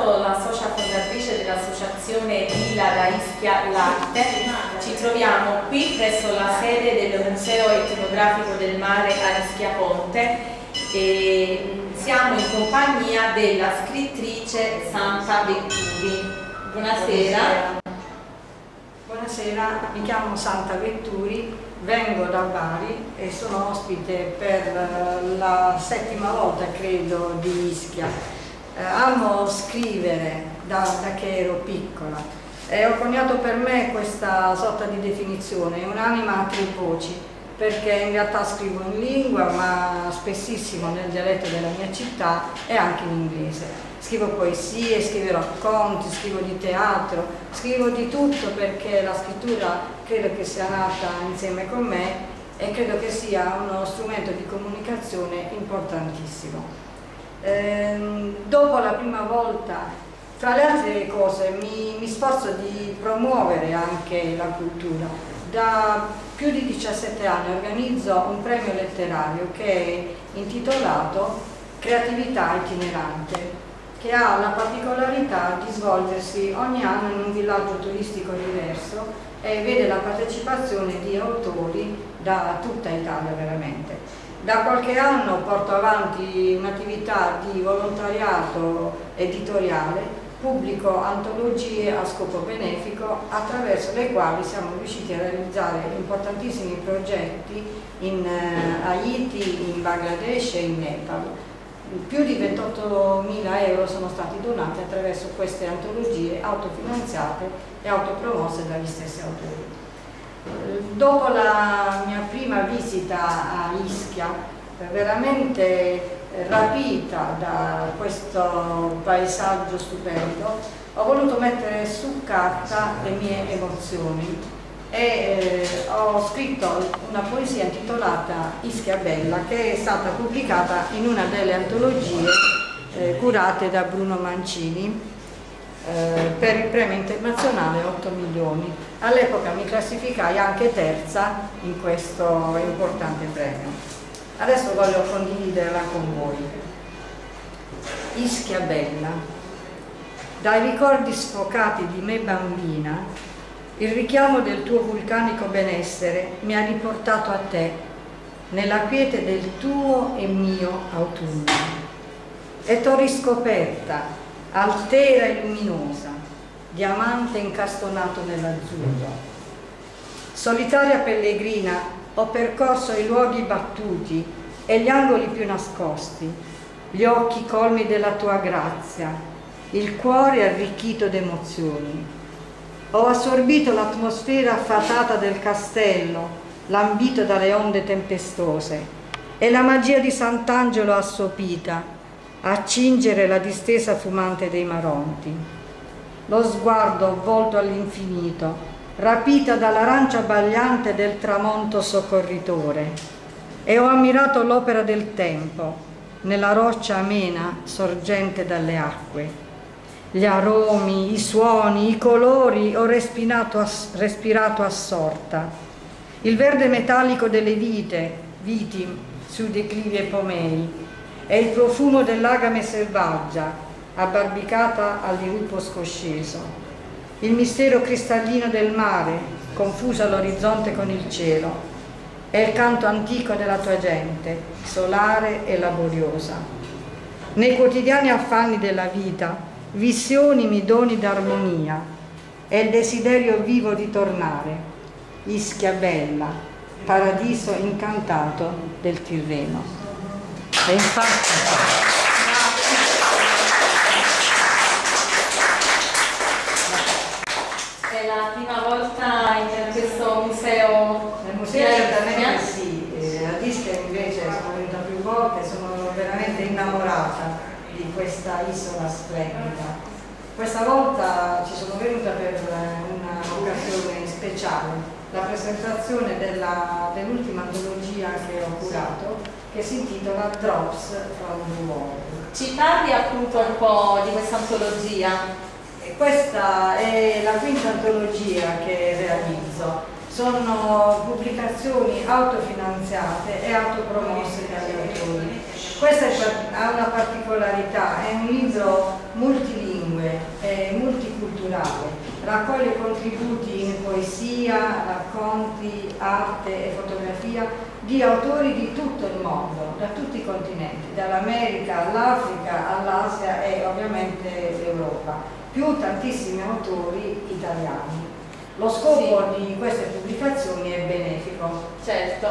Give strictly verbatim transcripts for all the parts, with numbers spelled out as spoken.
stato la socia fondatrice dell'associazione Da Ischia all'arte. Ci troviamo qui presso la sede del Museo Etnografico del Mare a Ischia Ponte e siamo in compagnia della scrittrice Santa Vetturi. Buonasera. Buonasera, mi chiamo Santa Vetturi. Vengo da Bari e sono ospite per la settima volta, credo, di Ischia. Eh, amo scrivere da, da che ero piccola e ho coniato per me questa sorta di definizione, un'anima a tre voci, perché in realtà scrivo in lingua, ma spessissimo nel dialetto della mia città e anche in inglese. Scrivo poesie, scrivo racconti, scrivo di teatro, scrivo di tutto, perché la scrittura credo che sia nata insieme con me e credo che sia uno strumento di comunicazione importantissimo. Ehm, dopo la prima volta, tra le altre cose, mi, mi sforzo di promuovere anche la cultura. Da più di diciassette anni organizzo un premio letterario che è intitolato Creatività itinerante, che ha la particolarità di svolgersi ogni anno in un villaggio turistico diverso e vede la partecipazione di autori da tutta Italia veramente. Da qualche anno porto avanti un'attività di volontariato editoriale, pubblico antologie a scopo benefico attraverso le quali siamo riusciti a realizzare importantissimi progetti in Haiti, in Bangladesh e in Nepal. Più di ventottomila euro sono stati donati attraverso queste antologie autofinanziate e autopromosse dagli stessi autori. Dopo la mia prima visita a Ischia, veramente rapita da questo paesaggio stupendo, ho voluto mettere su carta le mie emozioni e eh, ho scritto una poesia intitolata Ischia Bella, che è stata pubblicata in una delle antologie eh, curate da Bruno Mancini eh, per il premio internazionale otto milioni. All'epoca mi classificai anche terza in questo importante premio. Adesso voglio condividerla con voi. Ischia Bella. Dai ricordi sfocati di me bambina, il richiamo del tuo vulcanico benessere mi ha riportato a te, nella quiete del tuo e mio autunno. E t'ho riscoperta, altera e luminosa, diamante incastonato nell'azzurro. Solitaria pellegrina, ho percorso i luoghi battuti e gli angoli più nascosti, gli occhi colmi della tua grazia, il cuore arricchito d'emozioni. Ho assorbito l'atmosfera fatata del castello, lambito dalle onde tempestose, e la magia di Sant'Angelo assopita a cingere la distesa fumante dei Maronti. Lo sguardo volto all'infinito, rapita dall'arancia abbagliante del tramonto soccorritore, e ho ammirato l'opera del tempo nella roccia amena sorgente dalle acque. Gli aromi, i suoni, i colori ho respirato, ass respirato assorta, il verde metallico delle vite, viti su declivi e pomei, e il profumo dell'agame selvaggia abbarbicata al dirupo scosceso. Il mistero cristallino del mare, confuso all'orizzonte con il cielo, è il canto antico della tua gente, solare e laboriosa. Nei quotidiani affanni della vita, visioni mi doni d'armonia, e il desiderio vivo di tornare, Ischia Bella, paradiso incantato del Tirreno. E infatti... La prima volta in questo museo? Nel museo certamente sì, eh, a Ischia invece sono venuta più volte, sono veramente innamorata di questa isola splendida. Questa volta ci sono venuta per un'occasione speciale, la presentazione dell'ultima dell antologia che ho curato, che si intitola Drops from the World. Ci parli appunto un po' di questa antologia? Questa è la quinta antologia che realizzo, sono pubblicazioni autofinanziate e autopromosse dagli autori. Questa ha una particolarità, è un libro multilingue bilingue e multiculturale. Raccoglie contributi in poesia, racconti, arte e fotografia di autori di tutto il mondo, da tutti i continenti, dall'America all'Africa, all'Asia e ovviamente l'Europa, più tantissimi autori italiani. Lo scopo sì. di queste pubblicazioni è benefico. Certo,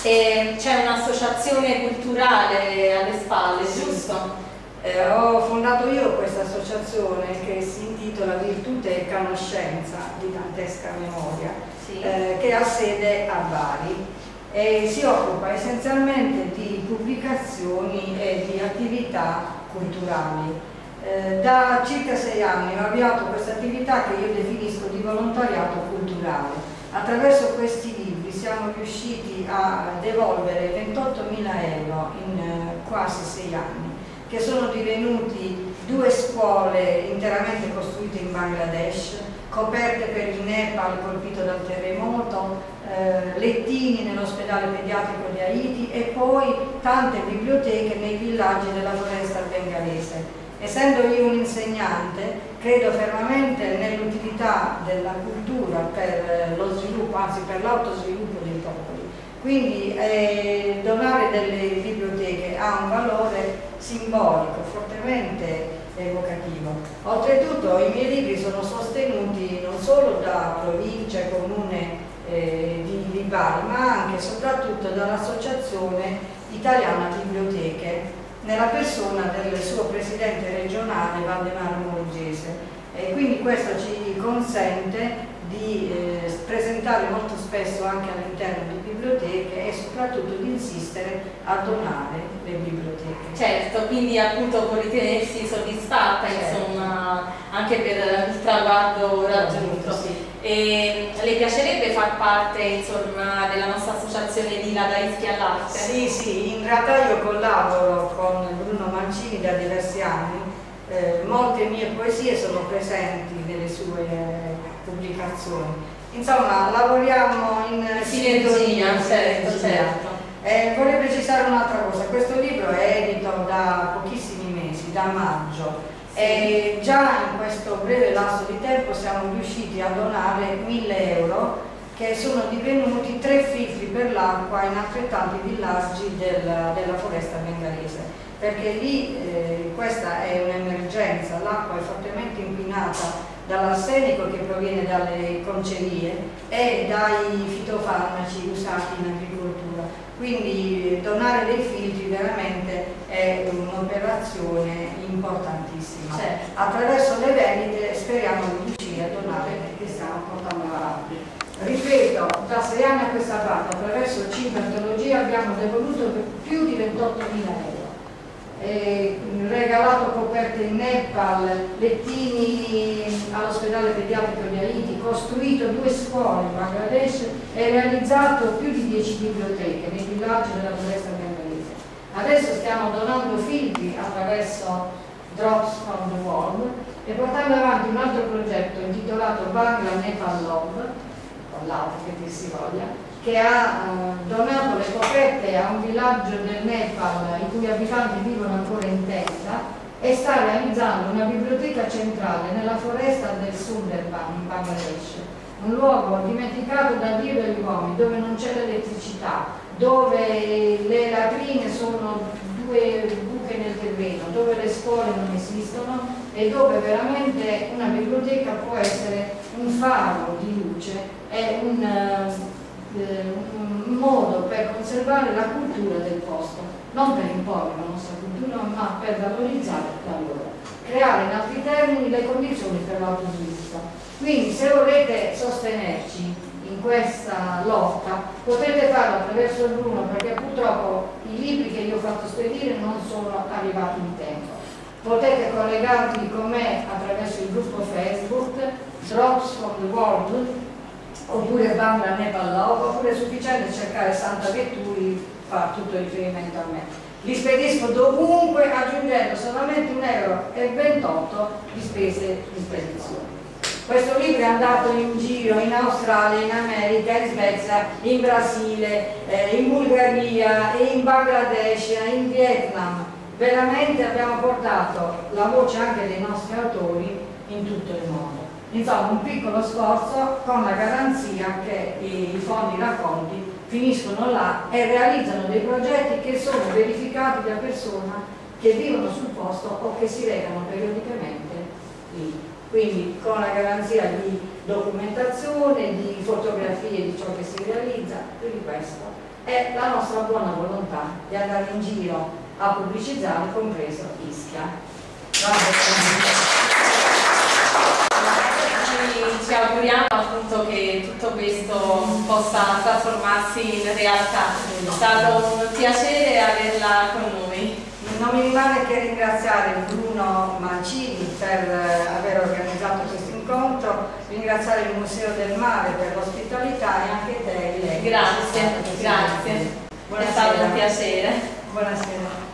c'è un'associazione culturale alle spalle, sì. giusto? Eh, ho fondato io questa associazione che si intitola Virtute e conoscenza di tantesca memoria, sì. eh, che ha sede a Bari e si occupa essenzialmente di pubblicazioni e di attività culturali. Eh, da circa sei anni ho avviato questa attività che io definisco di volontariato culturale. Attraverso questi libri siamo riusciti a devolvere ventottomila euro in eh, quasi sei anni, che sono divenuti due scuole interamente costruite in Bangladesh, coperte per il Nepal colpito dal terremoto, eh, lettini nell'ospedale pediatrico di Haiti e poi tante biblioteche nei villaggi della foresta bengalese. Essendo io un insegnante, credo fermamente nell'utilità della cultura per lo sviluppo, anzi per l'autosviluppo dei popoli. Quindi eh, donare delle biblioteche ha un valore simbolico, fortemente evocativo. Oltretutto i miei libri sono sostenuti non solo da provincia, comune eh, di, di Bari, ma anche e soprattutto dall'Associazione Italiana Biblioteche, nella persona del suo presidente regionale Valdemaro Morgese. E quindi questo ci consente di eh, presentare molto spesso anche all'interno di biblioteche e soprattutto di insistere a donare le biblioteche. Certo, quindi appunto può ritenersi soddisfatta, certo. insomma, anche per il traguardo raggiunto. Appunto, sì. E le piacerebbe far parte insomma, della nostra associazione di Da Ischia all'arte? Sì, sì, in realtà io collaboro con Bruno Mancini da diversi anni. Eh, molte mie poesie sono presenti nelle sue pubblicazioni. Insomma, lavoriamo in sinergia. Certo, certo. Eh, vorrei precisare un'altra cosa, questo libro è edito da pochissimi mesi, da maggio, sì. e già in questo breve lasso di tempo siamo riusciti a donare mille euro che sono divenuti tre filtri per l'acqua in altrettanti villaggi del, della foresta bengalese, perché lì eh, questa è un'emergenza, l'acqua è fortemente inquinata dall'arsenico che proviene dalle concerie e dai fitofarmaci usati in agricoltura. Quindi donare dei filtri veramente è un'operazione importantissima. Certo. Attraverso le vendite speriamo di riuscire a donare perché stiamo portando avanti. Ripeto, da sei anni a questa parte, attraverso cinque antologie abbiamo devoluto per più di ventottomila euro. E regalato coperte in Nepal, lettini all'ospedale pediatrico di Haiti, costruito due scuole in Bangladesh e realizzato più di dieci biblioteche nei villaggi della foresta bengalese. Adesso stiamo donando filtri attraverso Drops from the World e portando avanti un altro progetto intitolato Bangla Nepal Love, o l'altro che dir si voglia, che ha eh, donato le coperte a un villaggio del Nepal i cui abitanti vivono ancora in tenda e sta realizzando una biblioteca centrale nella foresta del Sundarbans in Bangladesh, un luogo dimenticato da Dio e gli uomini, dove non c'è l'elettricità, dove le latrine sono due buche nel terreno, dove le scuole non esistono e dove veramente una biblioteca può essere un faro di luce e un... un modo per conservare la cultura del posto, non per imporre la nostra cultura ma per valorizzare la loro, creare in altri termini le condizioni per l'autosviluppo. Quindi se volete sostenerci in questa lotta potete farlo attraverso Bruno, perché purtroppo i libri che io ho fatto spedire non sono arrivati in tempo. Potete collegarvi con me attraverso il gruppo Facebook Drops from the World oppure Bangla Nepal Love, oppure è sufficiente cercare Santa Vetturi, fa tutto riferimento a me. Li spedisco dovunque aggiungendo solamente un euro e ventotto di spese di spedizione. Questo libro è andato in giro in Australia, in America, in Svezia, in Brasile, eh, in Bulgaria, in Bangladesh, in Vietnam. veramente abbiamo portato la voce anche dei nostri autori in tutto il mondo. Insomma, un piccolo sforzo con la garanzia che i fondi raccolti finiscono là e realizzano dei progetti che sono verificati da persone che vivono sul posto o che si recano periodicamente lì. Quindi con la garanzia di documentazione, di fotografie di ciò che si realizza, quindi questo è la nostra buona volontà di andare in giro a pubblicizzare, compreso Ischia. Ci auguriamo appunto che tutto questo possa trasformarsi in realtà. È stato un piacere averla con noi. Non mi rimane che ringraziare Bruno Mancini per aver organizzato questo incontro, ringraziare il Museo del Mare per l'ospitalità e anche te. Grazie, grazie. È stato un piacere. Buonasera.